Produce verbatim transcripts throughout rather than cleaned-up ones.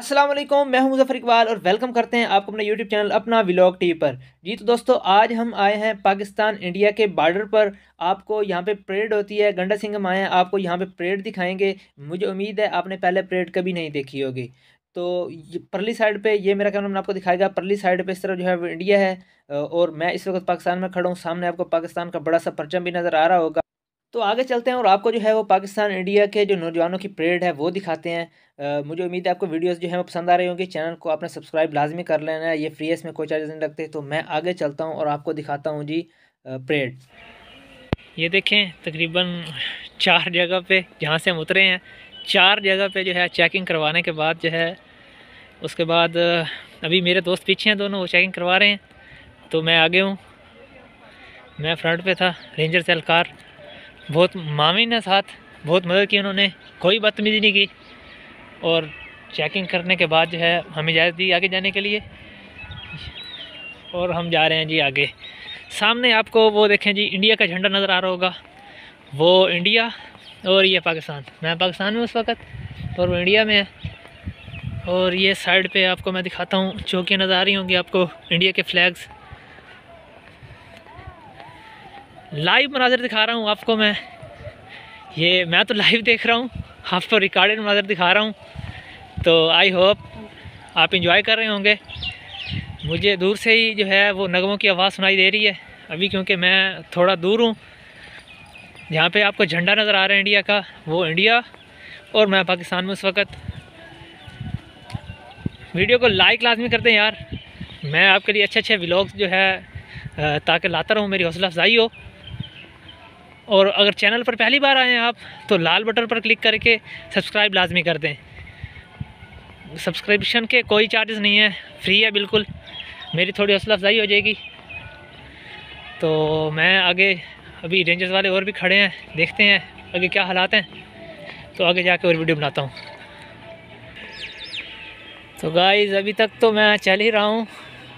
अस्सलाम वालेकुम, मैं हूं मुज़फ़र इकबाल और वेलकम करते हैं आपको अपने यूट्यूब चैनल अपना व्लॉग टीवी पर। जी तो दोस्तों, आज हम आए हैं पाकिस्तान इंडिया के बॉर्डर पर। आपको यहाँ पे परेड होती है, गंडा सिंह हम आए हैं, आपको यहाँ पे परेड दिखाएंगे। मुझे उम्मीद है आपने पहले परेड कभी नहीं देखी होगी। तो परली साइड पे, ये मेरा कैमरा मैन आपको दिखाएगा, परली साइड पे इस तरफ जो है वो इंडिया है और मैं इस वक्त पाकिस्तान में खड़ा हूँ। सामने आपको पाकिस्तान का बड़ा सा परचम भी नज़र आ रहा होगा। तो आगे चलते हैं और आपको जो है वो पाकिस्तान इंडिया के जो नौजवानों की परेड है वो दिखाते हैं। आ, मुझे उम्मीद है आपको वीडियोस जो है वो पसंद आ रहे होंगे। चैनल को आपने सब्सक्राइब लाजमी कर लेना है, ये फ्री है, इसमें कोई चार्जेस नहीं लगते। तो मैं आगे चलता हूँ और आपको दिखाता हूँ जी परेड। ये देखें, तकरीबन चार जगह पर जहाँ से हम उतरे हैं, चार जगह पर जो है चेकिंग करवाने के बाद जो है उसके बाद अभी मेरे दोस्त पीछे हैं, दोनों वो चेकिंग करवा रहे हैं। तो मैं आगे हूँ, मैं फ्रंट पर था। रेंजर से एहलकार बहुत मामिन है साथ, बहुत मदद की उन्होंने, कोई बदतमीजी नहीं की। और चेकिंग करने के बाद जो है हमें इजाज़त दी आगे जाने के लिए और हम जा रहे हैं जी आगे। सामने आपको वो देखें जी, इंडिया का झंडा नज़र आ रहा होगा, वो इंडिया और ये पाकिस्तान। मैं पाकिस्तान में उस वक्त और वो इंडिया में है। और ये साइड पे आपको मैं दिखाता हूँ, चौकियाँ नज़र आ रही होंगी आपको, इंडिया के फ्लैग्स। लाइव मनाज़र दिखा रहा हूँ आपको मैं, ये मैं तो लाइव देख रहा हूँ, आपको रिकॉर्डेड मनाज़र दिखा रहा हूँ। तो आई होप आप इंजॉय कर रहे होंगे। मुझे दूर से ही जो है वो नगमों की आवाज़ सुनाई दे रही है अभी, क्योंकि मैं थोड़ा दूर हूँ। यहाँ पे आपको झंडा नज़र आ रहा है इंडिया का, वो इंडिया और मैं पाकिस्तान में उस वक्त। वीडियो को लाइक लाजमी कर दें यार, मैं आपके लिए अच्छे अच्छे व्लॉग्स जो है ताकि लाता रहूँ, मेरी हौसला अफजाई हो। और अगर चैनल पर पहली बार आए हैं आप तो लाल बटन पर क्लिक करके सब्सक्राइब लाजमी कर दें। सब्सक्रिप्शन के कोई चार्जेस नहीं है, फ्री है बिल्कुल, मेरी थोड़ी हौसला अफजाई हो जाएगी। तो मैं आगे, अभी रेंजर्स वाले और भी खड़े हैं, देखते हैं आगे क्या हालात हैं, तो आगे जाके और वीडियो बनाता हूँ। तो गाइस, अभी तक तो मैं चल ही रहा हूँ,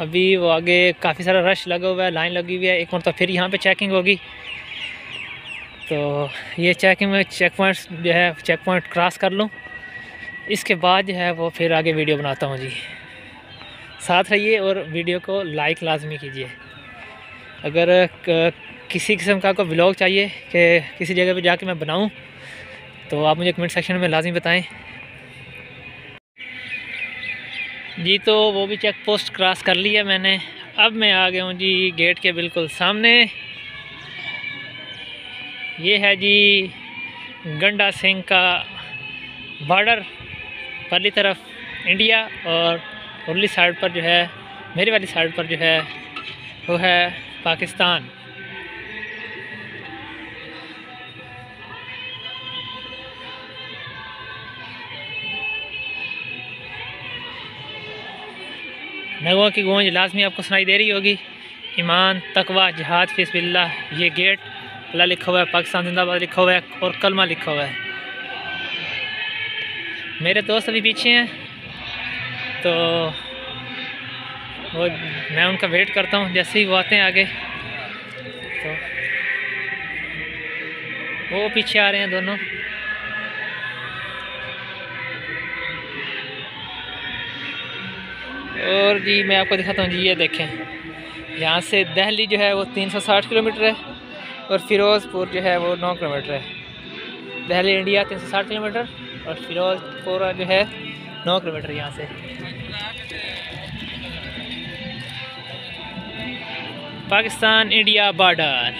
अभी वो आगे काफ़ी सारा रश लगा हुआ है, लाइन लगी हुई है। एक और तो फिर यहाँ पर चेकिंग होगी। तो ये चेकिंग में चेक पॉइंट्स जो है, चेक पॉइंट क्रॉस कर लूँ, इसके बाद जो है वो फिर आगे वीडियो बनाता हूँ जी। साथ रहिए और वीडियो को लाइक लाजमी कीजिए। अगर किसी किस्म का कोई व्लॉग चाहिए कि किसी जगह पे जाके मैं बनाऊँ तो आप मुझे कमेंट सेक्शन में लाजमी बताएँ जी। तो वो भी चेक पोस्ट क्रॉस कर लिया मैंने, अब मैं आ गया हूँ जी गेट के बिल्कुल सामने। ये है जी गंडा सिंह का बॉर्डर, पहली तरफ इंडिया और उर्ली साइड पर जो है, मेरी वाली साइड पर जो है वो है पाकिस्तान। नगमों की गूंज लाजमी आपको सुनाई दे रही होगी। ईमान, तकवा, जिहाद फी सबिल्लाह, ये गेट अल्लाह लिखा हुआ है, पाकिस्तान जिंदाबाद लिखा हुआ है और कलमा लिखा हुआ है। मेरे दोस्त अभी पीछे हैं तो वो मैं उनका वेट करता हूँ, जैसे ही वो आते हैं आगे तो वो पीछे आ रहे हैं दोनों। और जी मैं आपको दिखाता हूँ जी, ये देखें, यहाँ से दिल्ली जो है वो तीन सौ साठ किलोमीटर है और फिरोजपुर जो है वो नौ किलोमीटर है। दिल्ली इंडिया तीन सौ साठ किलोमीटर और फिरोजपुर जो है नौ किलोमीटर यहाँ से। पाकिस्तान इंडिया बॉर्डर,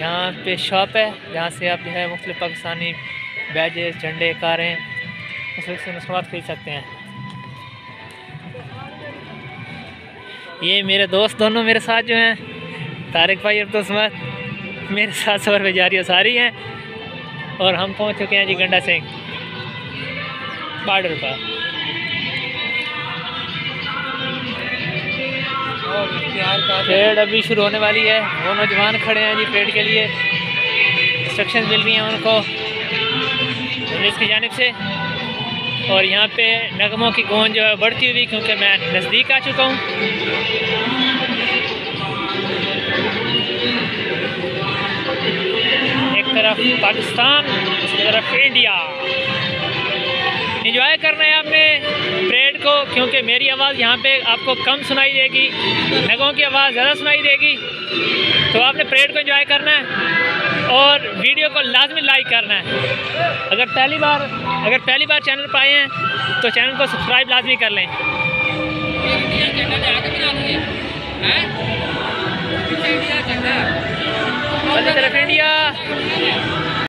यहाँ पे शॉप है, यहाँ से आप जो है मुख्तलिफ पाकिस्तानी बैजेस, झंडे, कारें, उसमें मसनूआत खरीद सकते हैं। ये मेरे दोस्त दोनों मेरे साथ जो हैं, तारिक भाई और दोस्त मेरे साथ सफर पे जारी सारी हैं और हम पहुंच चुके हैं जी गंडा सिंह बॉर्डर पर। परेड अभी शुरू होने वाली है, वो नौजवान खड़े हैं जी परेड के लिए, इंस्ट्रक्शन मिल रही हैं उनको पुलिस की जानिब से। और यहाँ पे नगमों की गूंज जो है बढ़ती हुई, क्योंकि मैं नज़दीक आ चुका हूँ। एक तरफ पाकिस्तान, दूसरी तरफ इंडिया। एंजॉय करना है आपने परेड को, क्योंकि मेरी आवाज़ यहाँ पे आपको कम सुनाई देगी, नगों की आवाज़ ज़्यादा सुनाई देगी। तो आपने परेड को एंजॉय करना है और वीडियो को लाजमी लाइक करना है। अगर पहली बार अगर पहली बार चैनल पर आए हैं तो चैनल को सब्सक्राइब लाजमी कर लें। तरफ इंडिया।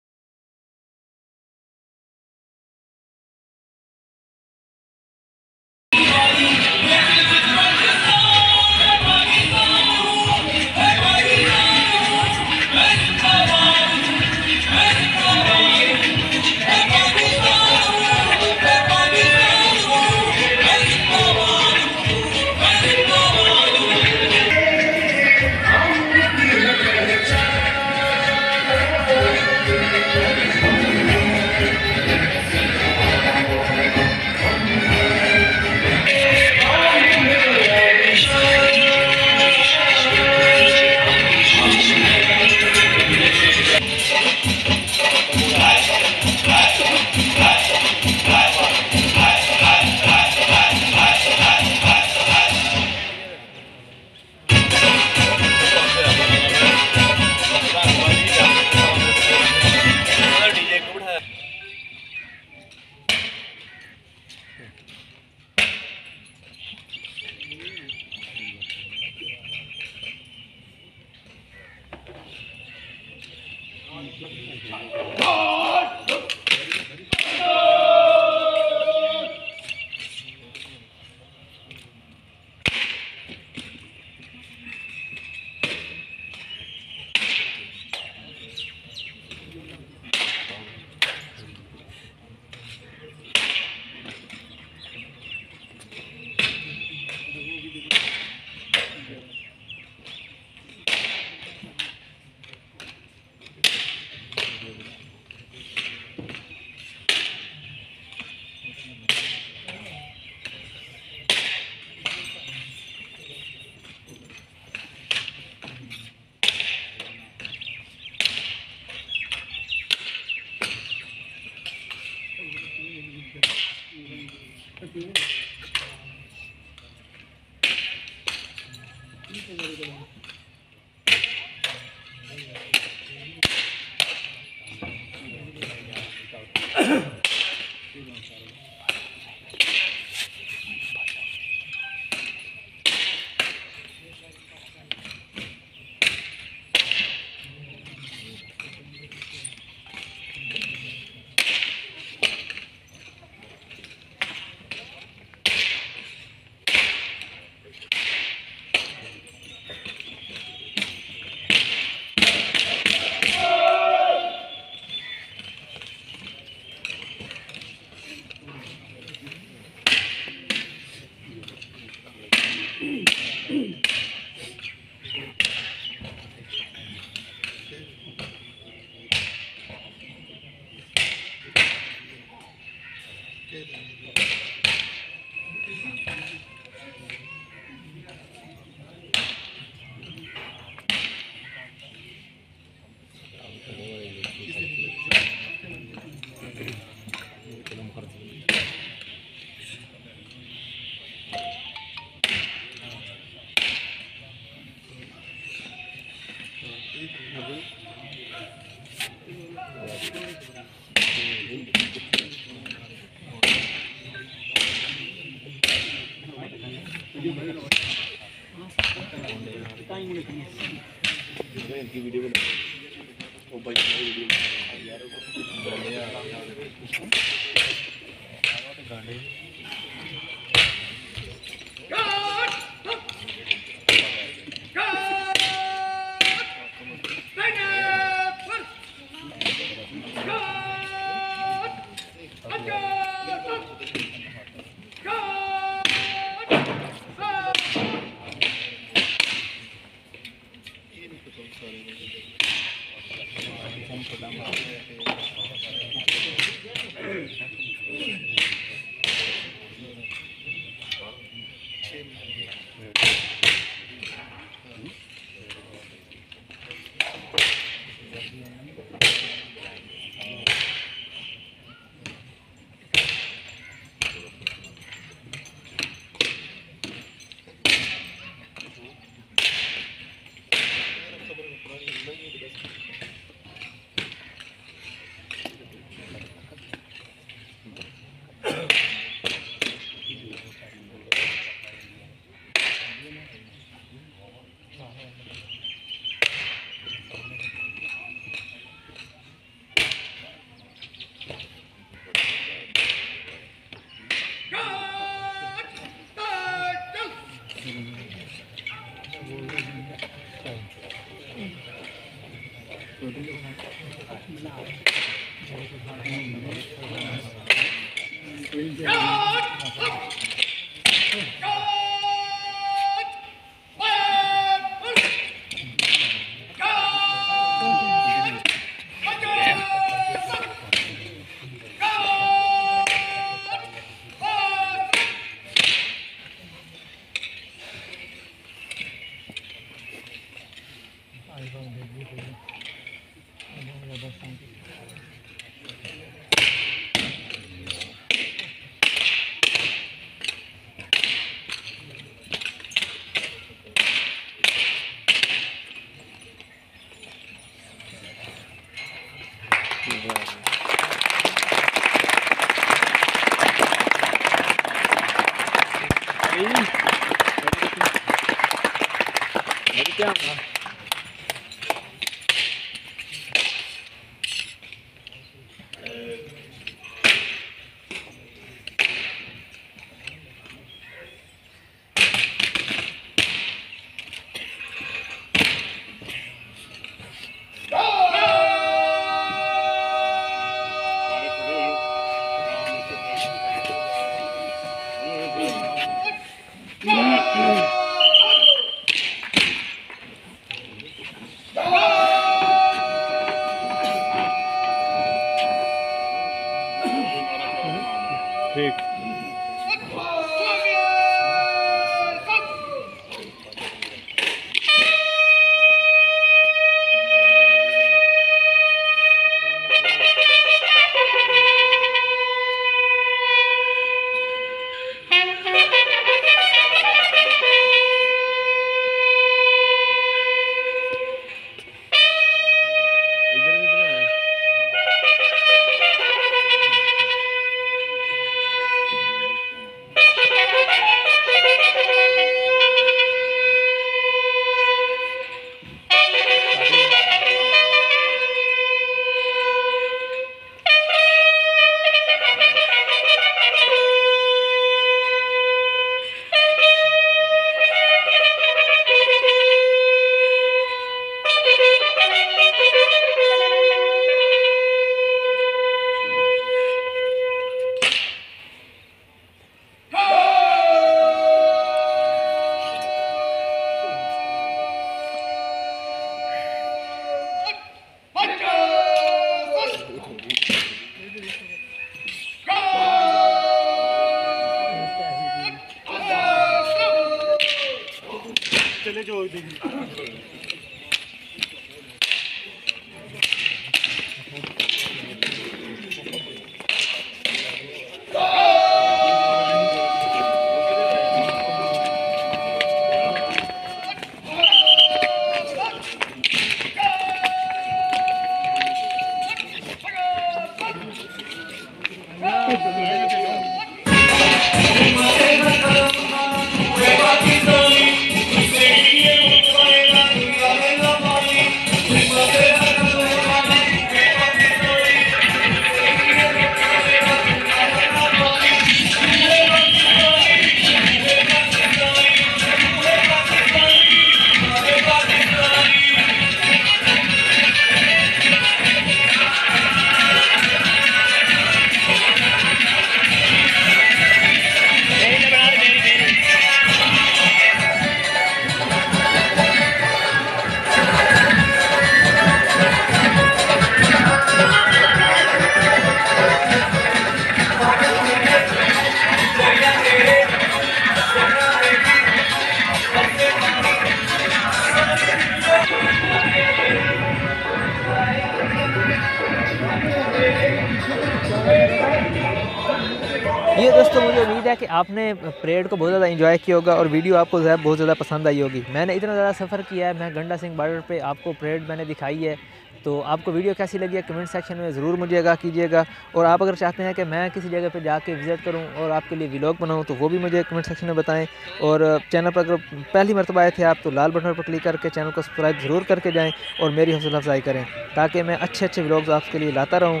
ये दोस्तों मुझे उम्मीद है कि आपने परेड को बहुत ज़्यादा एंजॉय किया होगा और वीडियो आपको ज़्यादा बहुत ज़्यादा पसंद आई होगी। मैंने इतना ज़्यादा सफ़र किया है, मैं गंडा सिंह बॉर्डर पे आपको परेड मैंने दिखाई है। तो आपको वीडियो कैसी लगी है कमेंट सेक्शन में ज़रूर मुझे आगाह कीजिएगा। और आप अगर चाहते हैं कि मैं किसी जगह पे जाके विज़िट करूं और आपके लिए व्लॉग बनाऊं तो वो भी मुझे कमेंट सेक्शन में बताएं। और चैनल पर अगर पहली मरतबा आए थे आप तो लाल बटन पर क्लिक करके चैनल को सब्सक्राइब ज़रूर करके जाएँ और मेरी हौसला अफजाई करें ताकि मैं अच्छे अच्छे व्लॉग्स आपके लिए लाता रहूँ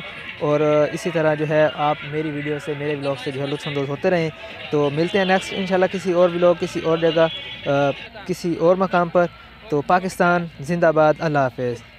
और इसी तरह जो है आप मेरी वीडियो से मेरे व्लॉग से जो है लुत्फानंदोज़ होते रहें। तो मिलते हैं नेक्स्ट इंशाल्लाह किसी और व्लॉग किसी और जगह किसी और मकाम पर। तो पाकिस्तान जिंदाबाद, अल्लाह हाफिज़।